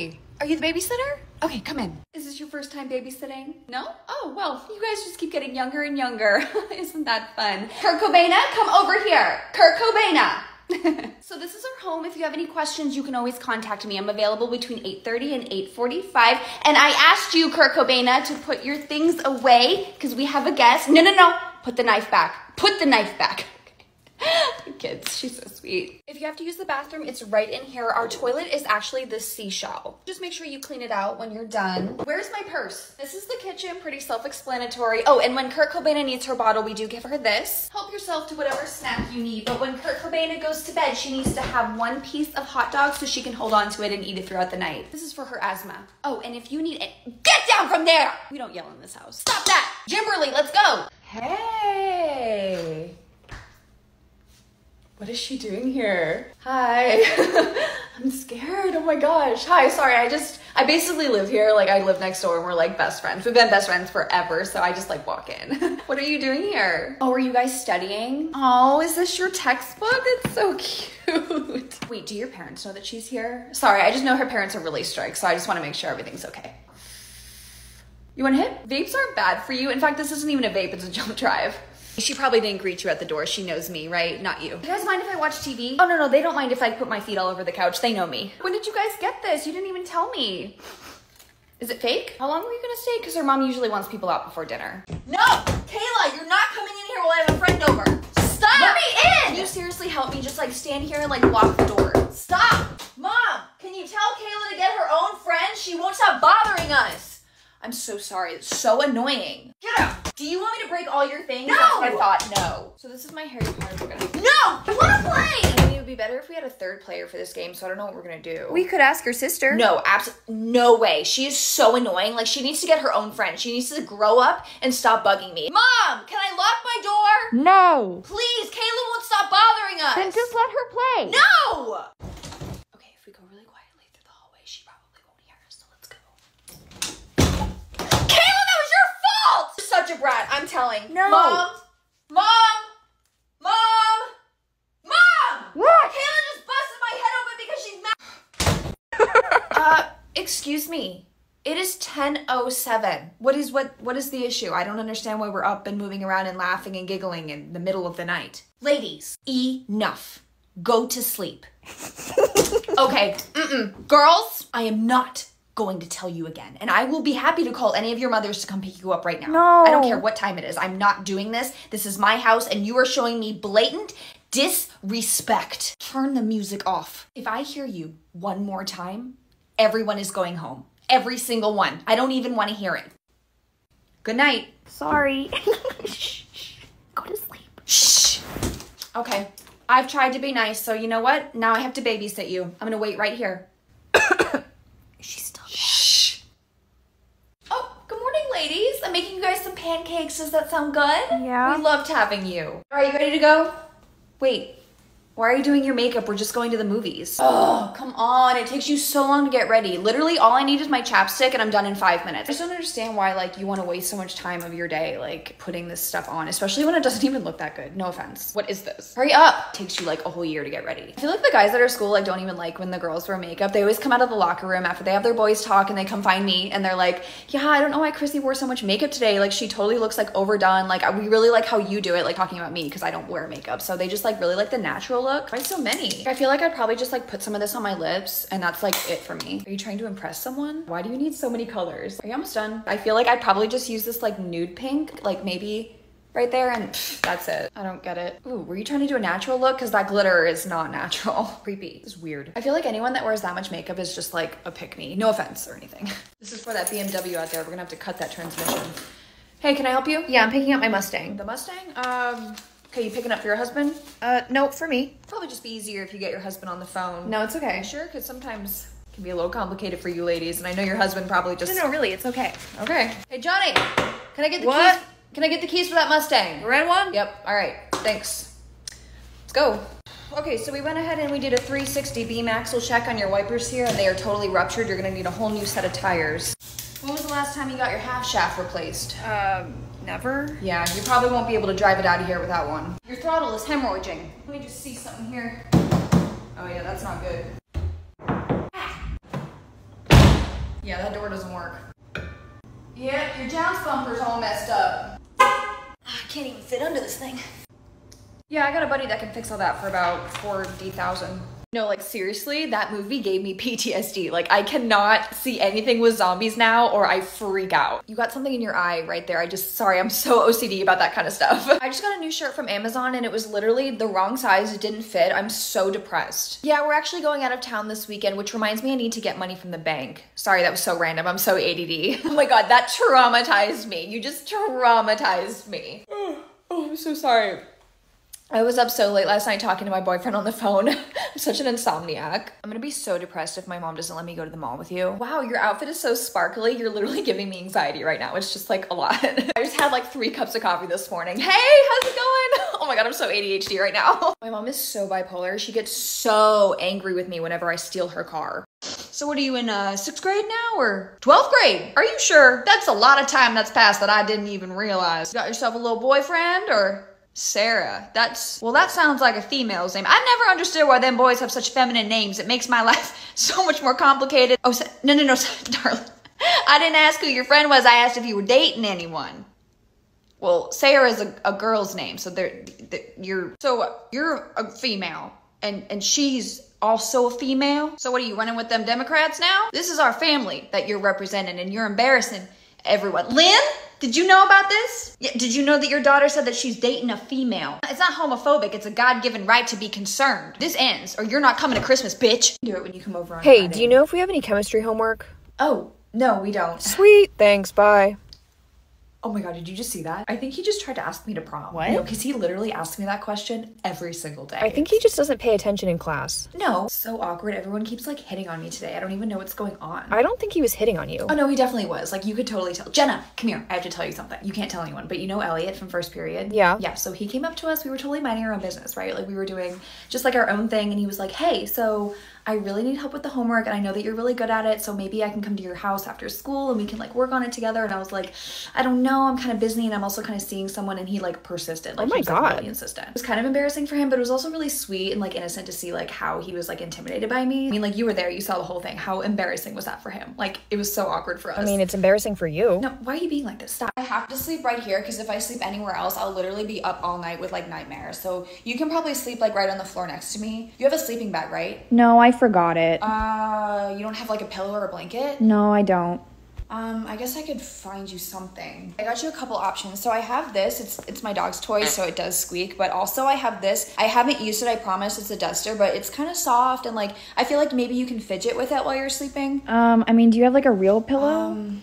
Hi, are you the babysitter? Okay, come in. Is this your first time babysitting? No? Oh, well, you guys just keep getting younger and younger. Isn't that fun? Kurt Cobain, come over here. Kurt Cobain. So this is our home. If you have any questions, you can always contact me. I'm available between 8:30 and 8:45. And I asked you, Kurt Cobain, to put your things away because we have a guest. No, no, no. Put the knife back. Put the knife back. Kids, she's so sweet. If you have to use the bathroom, it's right in here. Our toilet is actually the seashell. Just make sure you clean it out when you're done. Where's my purse? This is the kitchen, pretty self-explanatory. Oh, and when Kurt Cobain needs her bottle, we do give her this. Help yourself to whatever snack you need, but when Kurt Cobain goes to bed, she needs to have one piece of hot dog so she can hold on to it and eat it throughout the night. This is for her asthma. Oh, and if you need it, get down from there! We don't yell in this house. Stop that! Jemberly, let's go! Hey! What is she doing here? Hi. I'm scared. Oh my gosh. Hi. Sorry. I basically live here. Like, I live next door and we're like best friends. We've been best friends forever. So I just like walk in. What are you doing here? Oh, are you guys studying? Oh, is this your textbook? It's so cute. Wait, do your parents know that she's here? Sorry. I just know her parents are really strict. So I just want to make sure everything's okay. You want to hit? Vapes aren't bad for you. In fact, this isn't even a vape. It's a jump drive. She probably didn't greet you at the door. She knows me, right? Not you. You guys mind if I watch TV? Oh, no, no, they don't mind if I put my feet all over the couch. They know me. When did you guys get this? You didn't even tell me. Is it fake? How long were you gonna stay? Because her mom usually wants people out before dinner. No! Kayla, you're not coming in here while I have a friend over. Stop! Let me in! Can you seriously help me just like stand here and like lock the door? Stop! Mom, can you tell Kayla to get her own friend? She won't stop bothering us. I'm so sorry, it's so annoying. Get up! Do you want me to break all your things? No! That's what I thought, no. So this is my Harry Potter. No! You wanna play! I mean, it would be better if we had a third player for this game, so I don't know what we're gonna do. We could ask her sister. No, absolutely, no way. She is so annoying. Like, she needs to get her own friend. She needs to grow up and stop bugging me. Mom, can I lock my door? No. Please, Kayla won't stop bothering us. Then just let her play. No! Okay, if we go really quietly through the hallway, she probably won't hear us, so let's go. Such a brat, I'm telling. No. Mom! Mom! Mom! Mom! What? Kayla just busted my head open because she's mad. Excuse me. It is 10:07. What is the issue? I don't understand why we're up and moving around and laughing and giggling in the middle of the night. Ladies, enough. Go to sleep. Okay. Mm-mm. Girls, I am not going to tell you again, and I will be happy to call any of your mothers to come pick you up right now. No. I don't care what time it is. I'm not doing this. This is my house, and you are showing me blatant disrespect. Turn the music off. If I hear you one more time, everyone is going home. Every single one. I don't even want to hear it. Good night. Sorry. Shh. Go to sleep. Shh. Okay. I've tried to be nice, so you know what? Now I have to babysit you. I'm gonna wait right here. Ladies, I'm making you guys some pancakes. Does that sound good? Yeah. We loved having you. Are you ready to go? Wait, why are you doing your makeup? We're just going to the movies. Oh, come on. It takes you so long to get ready. Literally, all I need is my chapstick and I'm done in 5 minutes. I just don't understand why, like, you want to waste so much time of your day, like, putting this stuff on, especially when it doesn't even look that good. No offense. What is this? Hurry up. Takes you, like, a whole year to get ready. I feel like the guys at our school, like, don't even like when the girls wear makeup. They always come out of the locker room after they have their boys talk and they come find me and they're like, yeah, I don't know why Chrissy wore so much makeup today. Like, she totally looks, like, overdone. Like, we really like how you do it, like, talking about me because I don't wear makeup. So they just, like, really like the natural look. Why so many? I feel like I'd probably just like put some of this on my lips and that's like it for me. Are you trying to impress someone? Why do you need so many colors? Are you almost done? I feel like I'd probably just use this like nude pink, like maybe right there, and that's it. I don't get it. Ooh, were you trying to do a natural look? Because that glitter is not natural. Creepy. This is weird. I feel like anyone that wears that much makeup is just like a pick-me. No offense or anything. This is for that BMW out there. We're gonna have to cut that transmission. Hey, can I help you? Yeah, I'm picking up my Mustang. The Mustang? Okay, you picking up for your husband? No, for me. Probably just be easier if you get your husband on the phone. No, it's okay. You sure? Because sometimes it can be a little complicated for you ladies, and I know your husband probably just... No, really, it's okay. Okay. Hey, Johnny, can I get the keys? Can I get the keys for that Mustang? The red one? Yep, all right, thanks. Let's go. Okay, so we went ahead and we did a 360 beam axle check on your wipers here, and they are totally ruptured. You're gonna need a whole new set of tires. When was the last time you got your half shaft replaced? Never. Yeah, you probably won't be able to drive it out of here without one. Your throttle is hemorrhaging. Let me just see something here. Oh yeah, that's not good. Ah. Yeah, that door doesn't work. Yeah, your down bumper's all messed up. I can't even fit under this thing. Yeah, I got a buddy that can fix all that for about 40,000. No, like seriously, that movie gave me PTSD. Like I cannot see anything with zombies now or I freak out. You got something in your eye right there. Sorry, I'm so OCD about that kind of stuff. I just got a new shirt from Amazon and it was literally the wrong size. It didn't fit. I'm so depressed. Yeah, we're actually going out of town this weekend, which reminds me I need to get money from the bank. Sorry, that was so random. I'm so ADD. Oh my God, that traumatized me. You just traumatized me. Oh, I'm so sorry. I was up so late last night talking to my boyfriend on the phone. I'm such an insomniac. I'm gonna be so depressed if my mom doesn't let me go to the mall with you. Wow, your outfit is so sparkly. You're literally giving me anxiety right now. It's just like a lot. I just had like 3 cups of coffee this morning. Hey, how's it going? Oh my God, I'm so ADHD right now. My mom is so bipolar. She gets so angry with me whenever I steal her car. So what are you in 6th grade now or 12th grade? Are you sure? That's a lot of time that's passed that I didn't even realize. You got yourself a little boyfriend or? Sarah, well, that sounds like a female's name. I never understood why them boys have such feminine names. It makes my life so much more complicated. Oh, no, darling. I didn't ask who your friend was. I asked if you were dating anyone. Well, Sarah is a girl's name, so you're a female, and she's also a female. So what are you running with them Democrats now? This is our family that you're representing, and you're embarrassing everyone. Lynn? Did you know about this? Yeah, did you know that your daughter said that she's dating a female? It's not homophobic, it's a God-given right to be concerned. This ends, or you're not coming to Christmas, bitch. Do it when you come over on Friday. Hey, do you know if we have any chemistry homework? Oh, no, we don't. Sweet, thanks, bye. Oh my God, did you just see that? I think he just tried to ask me to prom. What? No, because he literally asks me that question every single day. I think he just doesn't pay attention in class. No. So awkward. Everyone keeps like hitting on me today. I don't even know what's going on. I don't think he was hitting on you. Oh no, he definitely was. Like you could totally tell. Jenna, come here. I have to tell you something. You can't tell anyone, but you know Elliot from 1st period? Yeah. Yeah, so he came up to us. We were totally minding our own business, right? Like we were doing just like our own thing and he was like, hey, so I really need help with the homework and I know that you're really good at it, so maybe I can come to your house after school and we can like work on it together. And I was like, I don't know, I'm kind of busy and I'm also kind of seeing someone. And he like persisted. Like, oh my God. Like, really insistent. It was kind of embarrassing for him, but it was also really sweet and like innocent to see like how he was like intimidated by me. I mean, like you were there, you saw the whole thing. How embarrassing was that for him? Like it was so awkward for us. I mean, it's embarrassing for you. No, why are you being like this? Stop. I have to sleep right here because if I sleep anywhere else, I'll literally be up all night with like nightmares. So you can probably sleep like right on the floor next to me. You have a sleeping bag, right? No, I forgot it. You don't have like a pillow or a blanket? No, I don't. I guess I could find you something. I got you a couple options. So I have this, it's my dog's toy, so it does squeak, but also I have this. I haven't used it, I promise, it's a duster, but it's kind of soft and like, I feel like maybe you can fidget with it while you're sleeping. I mean, do you have like a real pillow? I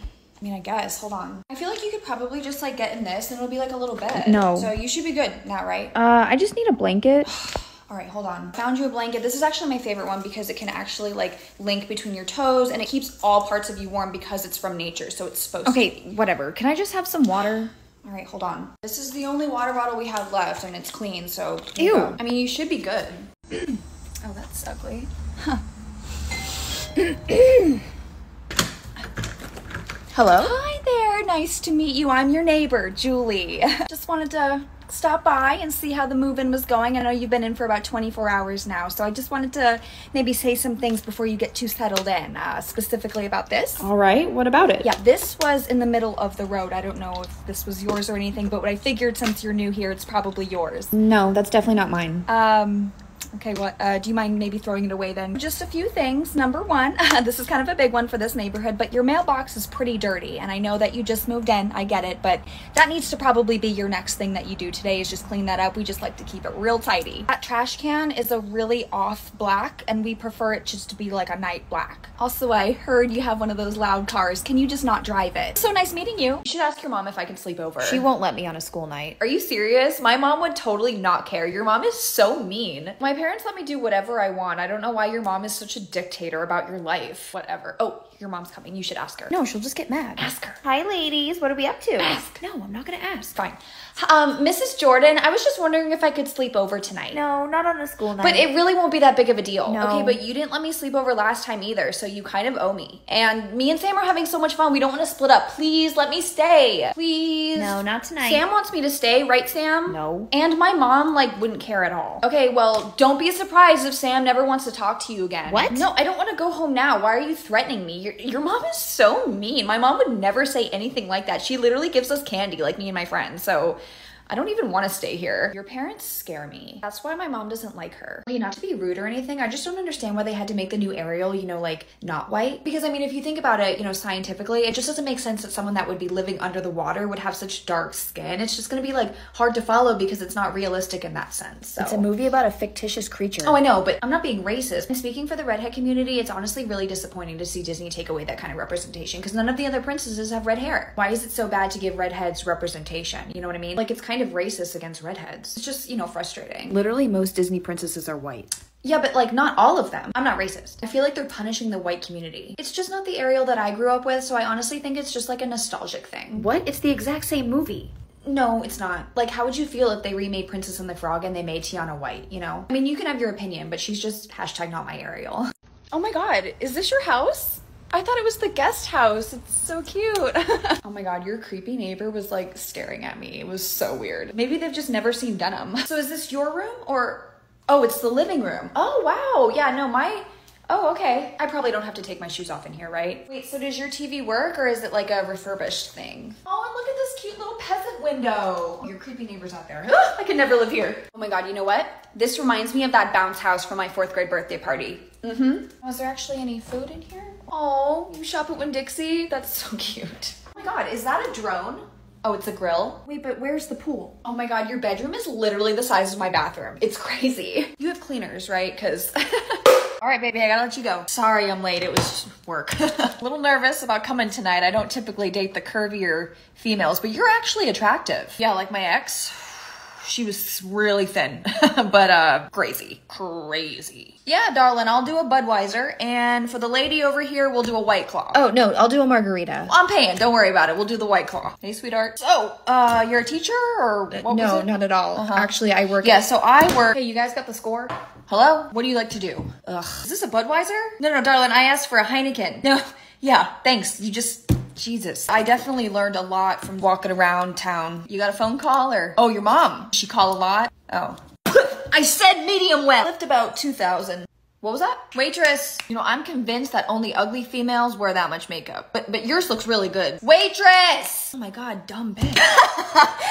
mean, I guess, hold on. I feel like you could probably just like get in this and it'll be like a little bed. No. So you should be good now, right? I just need a blanket. All right, hold on. Found you a blanket. This is actually my favorite one because it can actually like link between your toes and it keeps all parts of you warm because it's from nature, so it's supposed to. Okay, whatever. Can I just have some water? All right, hold on. This is the only water bottle we have left and it's clean, so. Ew. Go. I mean, you should be good. Oh, that's ugly. Huh. Hello? Hi there, nice to meet you. I'm your neighbor, Julie. Just wanted to stop by and see how the move-in was going. I know you've been in for about 24 hours now, so I just wanted to maybe say some things before you get too settled in, specifically about this. All right, what about it? Yeah, this was in the middle of the road. I don't know if this was yours or anything, but what I figured since you're new here, it's probably yours. No, that's definitely not mine. Okay, well, do you mind maybe throwing it away then? Just a few things. Number one, this is kind of a big one for this neighborhood, but your mailbox is pretty dirty. And I know that you just moved in, I get it, but that needs to probably be your next thing that you do today is just clean that up. We just like to keep it real tidy. That trash can is a really off black and we prefer it just to be like a night black. Also, I heard you have one of those loud cars. Can you just not drive it? So nice meeting you. You should ask your mom if I can sleep over. She won't let me on a school night. Are you serious? My mom would totally not care. Your mom is so mean. My parents let me do whatever I want. I don't know why your mom is such a dictator about your life. Whatever. Oh, your mom's coming. You should ask her. No, she'll just get mad. Ask her. Hi, ladies. What are we up to? Ask. No, I'm not gonna ask. Fine. Mrs. Jordan, I was just wondering if I could sleep over tonight. No, not on a school night. But it really won't be that big of a deal. No. Okay, but you didn't let me sleep over last time either, so you kind of owe me. And me and Sam are having so much fun. We don't want to split up. Please let me stay. Please. No, not tonight. Sam wants me to stay, right, Sam? No. And my mom, like, wouldn't care at all. Okay, well, Don't be surprised if Sam never wants to talk to you again. What? No, I don't want to go home now. Why are you threatening me? Your mom is so mean. My mom would never say anything like that. She literally gives us candy, like me and my friends. So I don't even want to stay here. Your parents scare me. That's why my mom doesn't like her. Hey, not to be rude or anything, I just don't understand why they had to make the new Ariel, you know, like, not white. Because, I mean, if you think about it, you know, scientifically, it just doesn't make sense that someone that would be living under the water would have such dark skin. It's just gonna be, like, hard to follow because it's not realistic in that sense, so. It's a movie about a fictitious creature. Oh, I know, but I'm not being racist. And speaking for the redhead community, it's honestly really disappointing to see Disney take away that kind of representation because none of the other princesses have red hair. Why is it so bad to give redheads representation? You know what I mean? Like, it's kind of racist against redheads. It's just, you know, frustrating. Literally most Disney princesses are white. Yeah, but like not all of them. I'm not racist. I feel like they're punishing the white community. It's just not the Ariel that I grew up with, so I honestly think it's just like a nostalgic thing. What? It's the exact same movie. No, it's not. Like, how would you feel if they remade Princess and the Frog and they made Tiana white, you know? I mean, you can have your opinion, but she's just hashtag not my Ariel. Oh my god, is this your house? I thought it was the guest house. It's so cute. Oh my god, your creepy neighbor was like staring at me. It was so weird. Maybe they've just never seen Denim. So is this your room or... Oh, it's the living room. Oh, wow. Yeah, no, my... Oh, okay. I probably don't have to take my shoes off in here, right? Wait, so does your TV work or is it like a refurbished thing? Oh, and look at this cute little peasant window. Your creepy neighbor's out there. I could never live here. Oh my god, you know what? This reminds me of that bounce house from my 4th grade birthday party. Mm-hmm. Was there actually any food in here? Oh, you shop at Winn-Dixie? That's so cute. Oh my god, is that a drone? Oh, it's a grill. Wait, but where's the pool? Oh my god, your bedroom is literally the size of my bathroom. It's crazy. You have cleaners, right? Because... All right, baby, I gotta let you go. Sorry I'm late, it was work. A little nervous about coming tonight. I don't typically date the curvier females, but you're actually attractive. Yeah, like my ex, she was really thin, but crazy. Yeah, darling, I'll do a Budweiser, and for the lady over here, we'll do a White Claw. Oh, no, I'll do a margarita. I'm paying, don't worry about it. We'll do the White Claw. Hey, sweetheart. So, you're a teacher, or what was it? No, not at all. Actually, I work. Yeah, so I work. Hey, you guys got the score? Hello? What do you like to do? Ugh. Is this a Budweiser? No, no, darling, I asked for a Heineken. No, yeah, thanks. You just, Jesus. I definitely learned a lot from walking around town. You got a phone call or? Oh, your mom. She call a lot? Oh. I said medium well. Left about 2,000. What was that? Waitress. You know, I'm convinced that only ugly females wear that much makeup. But yours looks really good. Waitress! Oh my god, dumb bitch.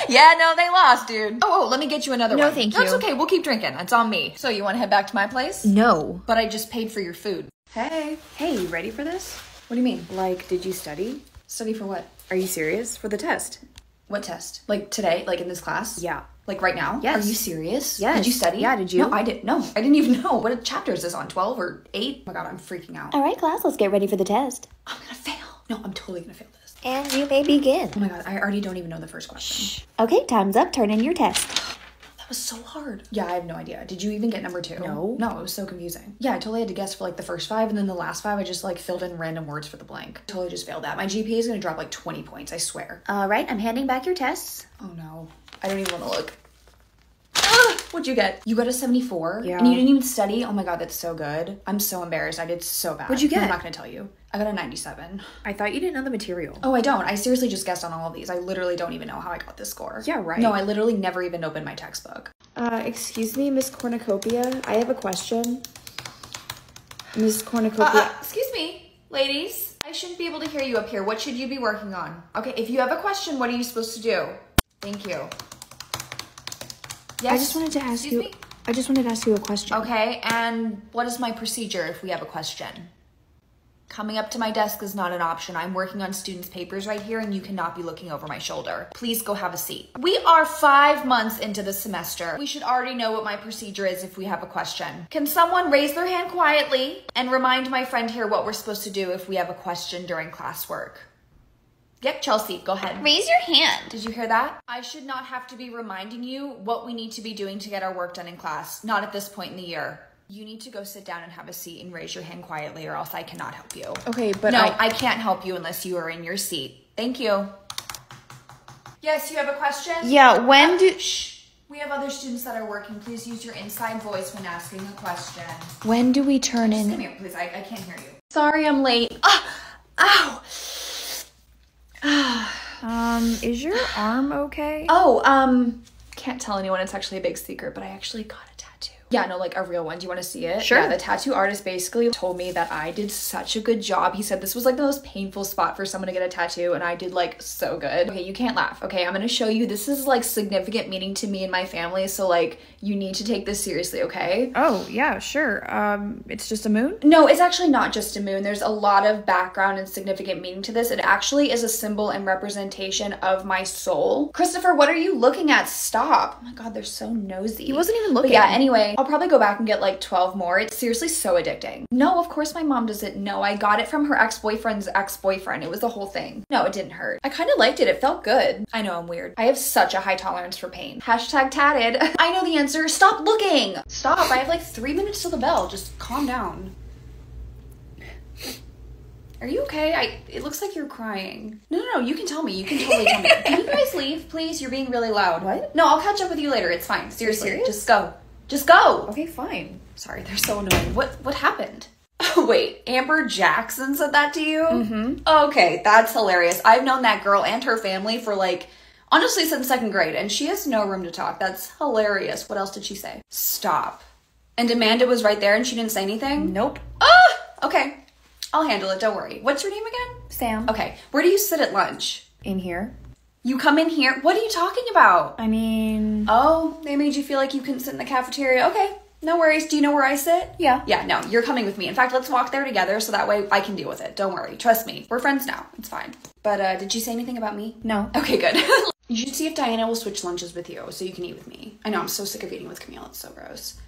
Yeah, no, they lost, dude. Oh, let me get you another one. No, thank you. That's okay, we'll keep drinking. It's on me. So, you want to head back to my place? No. But I just paid for your food. Hey. Hey, you ready for this? What do you mean? Like, did you study? Study for what? Are you serious? For the test. What test? Like, today? Like, in this class? Yeah. Like right now? Yes. Are you serious? Yes. Did you study? Yeah, did you? No, I didn't. No, I didn't even know. What chapter is this on? 12 or 8? Oh my god, I'm freaking out. All right, class, let's get ready for the test. I'm gonna fail. No, I'm totally gonna fail this. And you may begin. Oh my god, I already don't even know the first question. Shh. Okay, time's up. Turn in your test. That was so hard. Yeah, I have no idea. Did you even get number 2? No. No, it was so confusing. Yeah, I totally had to guess for like the first 5 and then the last 5 I just like filled in random words for the blank. Totally just failed that. My GPA is gonna drop like 20 points, I swear. All right, I'm handing back your tests. Oh no, I don't even want to look. What'd you get? You got a 74? Yeah. And you didn't even study? Oh my god, that's so good. I'm so embarrassed. I did so bad. What'd you get? I'm not gonna tell you. I got a 97. I thought you didn't know the material. Oh, I don't. I seriously just guessed on all of these. I literally don't even know how I got this score. Yeah, right. No, I literally never even opened my textbook. Excuse me, Miss Cornucopia. I have a question. Miss Cornucopia. Excuse me, ladies. I shouldn't be able to hear you up here. What should you be working on? Okay, if you have a question, what are you supposed to do? Thank you. Yes. I just wanted to ask you. Excuse me? I just wanted to ask you a question. Okay, and what is my procedure if we have a question? Coming up to my desk is not an option. I'm working on students' papers right here and you cannot be looking over my shoulder. Please go have a seat. We are 5 months into the semester. We should already know what my procedure is if we have a question. Can someone raise their hand quietly and remind my friend here what we're supposed to do if we have a question during classwork? Yep, Chelsea, go ahead. Raise your hand. Did you hear that? I should not have to be reminding you what we need to be doing to get our work done in class. Not at this point in the year. You need to go sit down and have a seat and raise your hand quietly or else I cannot help you. Okay, but no, I can't help you unless you are in your seat. Thank you. Yes, you have a question? Yeah, when do... Shh. We have other students that are working. Please use your inside voice when asking a question. When do we turn in... Just come here, please. I can't hear you. Sorry, I'm late. Ow! Is your arm okay? Can't tell anyone. It's actually a big secret, but I actually got a tattoo. Yeah, no, like a real one. Do you want to see it? Sure. Yeah, the tattoo artist basically told me that I did such a good job. He said this was like the most painful spot for someone to get a tattoo, and I did like so good. Okay, you can't laugh. Okay, I'm gonna show you. This is like significant meaning to me and my family, so like you need to take this seriously, okay? Oh, yeah, sure. It's just a moon? No, it's actually not just a moon. There's a lot of background and significant meaning to this. It actually is a symbol and representation of my soul. Christopher, what are you looking at? Stop. Oh my God, they're so nosy. He wasn't even looking. But yeah, anyway, I'll probably go back and get like 12 more. It's seriously so addicting. No, of course my mom doesn't know. I got it from her ex-boyfriend's ex-boyfriend. It was the whole thing. No, it didn't hurt. I kind of liked it. It felt good. I know I'm weird. I have such a high tolerance for pain. Hashtag tatted. I know the answer. Stop looking. Stop. I have like 3 minutes till the bell. Just calm down. Are you okay? It looks like you're crying. No, you can tell me. You can totally tell me. Can you guys leave, please? You're being really loud. What? No, I'll catch up with you later. It's fine. Seriously. Serious? Just go. Just go! Okay, fine. Sorry, they're so annoying. What happened? Oh, wait, Amber Jackson said that to you? Mm-hmm. Okay, that's hilarious. I've known that girl and her family for like, honestly, since second grade, and she has no room to talk. That's hilarious. What else did she say? Stop. And Amanda was right there and she didn't say anything? Nope. Oh, okay. I'll handle it, don't worry. What's your name again? Sam. Okay, where do you sit at lunch? In here. You come in here? What are you talking about? I mean... Oh, they made you feel like you couldn't sit in the cafeteria. Okay, no worries. Do you know where I sit? Yeah. Yeah, no, you're coming with me. In fact, let's walk there together so that way I can deal with it. Don't worry. Trust me. We're friends now. It's fine. But did you say anything about me? No. Okay, good. You should see if Diana will switch lunches with you so you can eat with me. I know, I'm so sick of eating with Camille. It's so gross.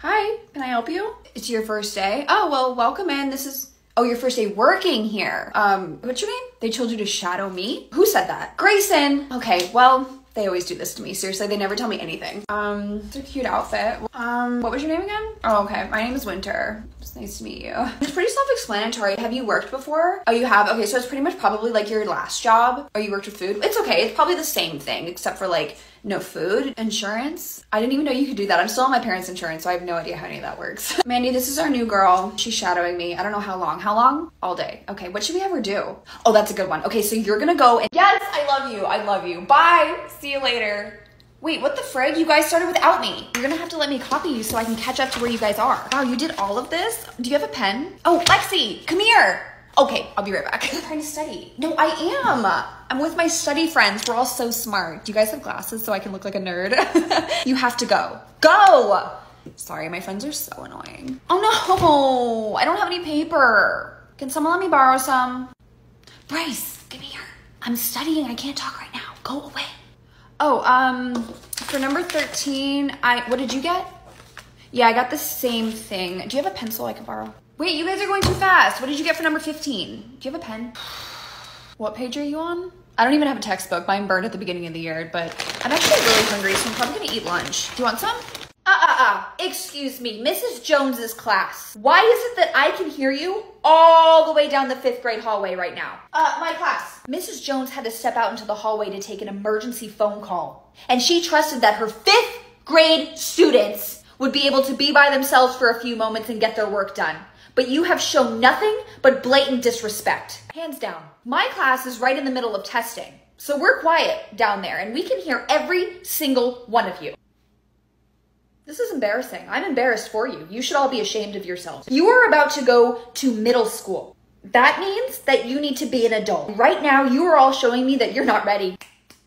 Hi, can I help you? It's your first day. Oh, well, welcome in. This is... Oh, your first day working here. What's your name? They told you to shadow me? Who said that? Grayson. Okay, well, they always do this to me. Seriously, they never tell me anything. It's a cute outfit. What was your name again? Oh, okay. My name is Winter. It's nice to meet you. It's pretty self-explanatory. Have you worked before? Oh, you have? Okay, so it's pretty much probably like your last job. Or you worked with food? It's okay. It's probably the same thing except for like no food. Insurance? I didn't even know you could do that. I'm still on my parents' insurance, so I have no idea how any of that works. Mandy, this is our new girl. She's shadowing me. I don't know how long. How long? All day. Okay, what should we have her do? Oh, that's a good one. Okay, so you're gonna go and- Yes, I love you. I love you. Bye. See you later. Wait, what the frig? You guys started without me. You're gonna have to let me copy you so I can catch up to where you guys are. Wow, you did all of this? Do you have a pen? Oh, Lexi, come here. Okay, I'll be right back. I'm trying to study. No, I am. I'm with my study friends. We're all so smart. Do you guys have glasses so I can look like a nerd? You have to go. Go! Sorry, my friends are so annoying. Oh no, I don't have any paper. Can someone let me borrow some? Bryce, come here. I'm studying. I can't talk right now. Go away. Oh, for number 13, what did you get? Yeah, I got the same thing. Do you have a pencil I can borrow? Wait, you guys are going too fast. What did you get for number 15? Do you have a pen? What page are you on? I don't even have a textbook. Mine burned at the beginning of the year, but I'm actually really hungry, so I'm probably gonna eat lunch. Do you want some? Excuse me, Mrs. Jones's class. Why is it that I can hear you all the way down the 5th grade hallway right now? My class. Mrs. Jones had to step out into the hallway to take an emergency phone call, and she trusted that her 5th grade students would be able to be by themselves for a few moments and get their work done. But you have shown nothing but blatant disrespect. Hands down. My class is right in the middle of testing, so we're quiet down there and we can hear every single one of you. This is embarrassing. I'm embarrassed for you. You should all be ashamed of yourselves. You are about to go to middle school. That means that you need to be an adult. Right now, you are all showing me that you're not ready.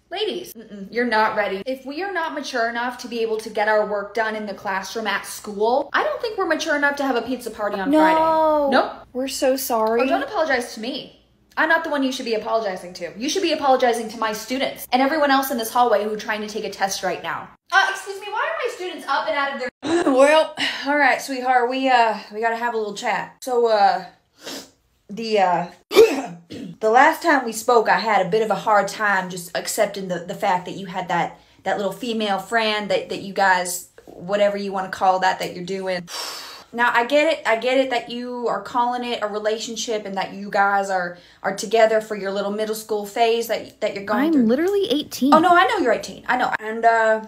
Ladies, you're not ready. If we are not mature enough to be able to get our work done in the classroom at school, I don't think we're mature enough to have a pizza party on Friday. Nope. We're so sorry. Oh, don't apologize to me. I'm not the one you should be apologizing to. You should be apologizing to my students and everyone else in this hallway who are trying to take a test right now. Excuse me, why are my students up and out of their- Well, all right, sweetheart, we gotta have a little chat. So, the last time we spoke, I had a bit of a hard time just accepting the fact that you had that little female friend that you guys, whatever you want to call that you're doing. Now, I get it that you are calling it a relationship and that you guys are together for your little middle school phase that you're going through. I'm literally 18. Oh, no, I know you're 18. I know. And,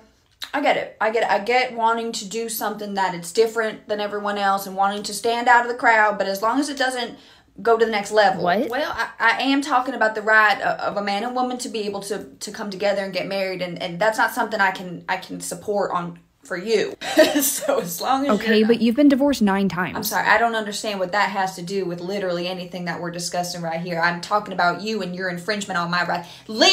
I get it. I get wanting to do something that it's different than everyone else and wanting to stand out of the crowd, but as long as it doesn't go to the next level. What? Well, I am talking about the right of a man and woman to be able to come together and get married, and that's not something I can support on for you. So as long as okay, but you've been divorced 9 times. I'm sorry, I don't understand what that has to do with literally anything that we're discussing right here. I'm talking about you and your infringement on my right. Lynn,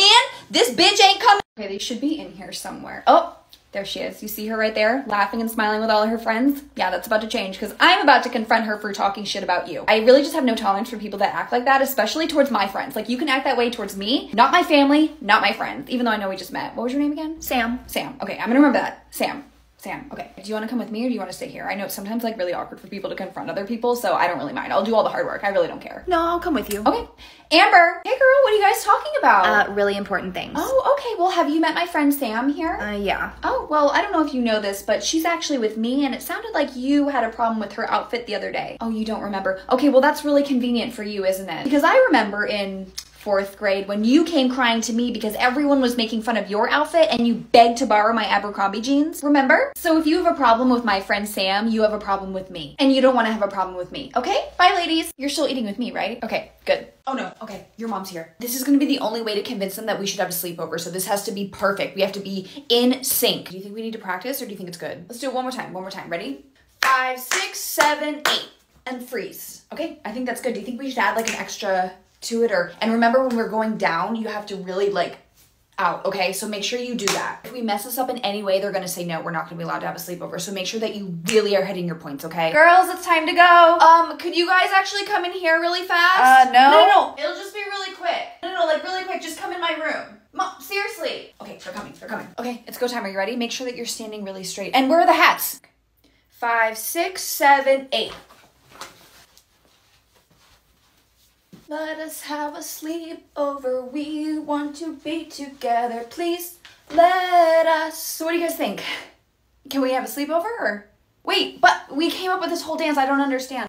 this bitch ain't coming. Okay, they should be in here somewhere. Oh, there she is. You see her right there, laughing and smiling with all of her friends? Yeah, that's about to change because I'm about to confront her for talking shit about you. I really just have no tolerance for people that act like that, especially towards my friends. Like, you can act that way towards me, not my family, not my friends, even though I know we just met. What was your name again? Sam. Sam. Okay, I'm gonna remember that. Sam. Sam. Okay, do you want to come with me or do you want to stay here? I know it's sometimes like really awkward for people to confront other people, so I don't really mind. I'll do all the hard work. I really don't care. No, I'll come with you. Okay. Amber. Hey girl, what are you guys talking about? Really important things. Oh, okay. Well, have you met my friend Sam here? Yeah. Oh, well, I don't know if you know this, but she's actually with me and it sounded like you had a problem with her outfit the other day. Oh, you don't remember? Okay, well, that's really convenient for you, isn't it? Because I remember in 4th grade when you came crying to me because everyone was making fun of your outfit and you begged to borrow my Abercrombie jeans, remember? So if you have a problem with my friend Sam, you have a problem with me and you don't want to have a problem with me, okay? Bye, ladies. You're still eating with me, right? Okay, good. Oh no, okay, your mom's here. This is gonna be the only way to convince them that we should have a sleepover, so this has to be perfect. We have to be in sync. Do you think we need to practice or do you think it's good? Let's do it one more time, ready? 5, 6, 7, 8, and freeze. Okay, I think that's good. Do you think we should add like an extra to it? Or, and remember when we're going down, you have to really like out, okay? So make sure you do that. If we mess this up in any way, they're gonna say no, we're not gonna be allowed to have a sleepover. So make sure that you really are hitting your points, okay? Girls, it's time to go. Could you guys actually come in here really fast? No. It'll just be really quick. No, like really quick, just come in my room. Mom, seriously. Okay, they're coming. Okay, it's go time, are you ready? Make sure that you're standing really straight. And where are the hats? 5, 6, 7, 8. Let us have a sleepover. We want to be together. Please let us. So what do you guys think? Can we have a sleepover or? Wait, but we came up with this whole dance. I don't understand.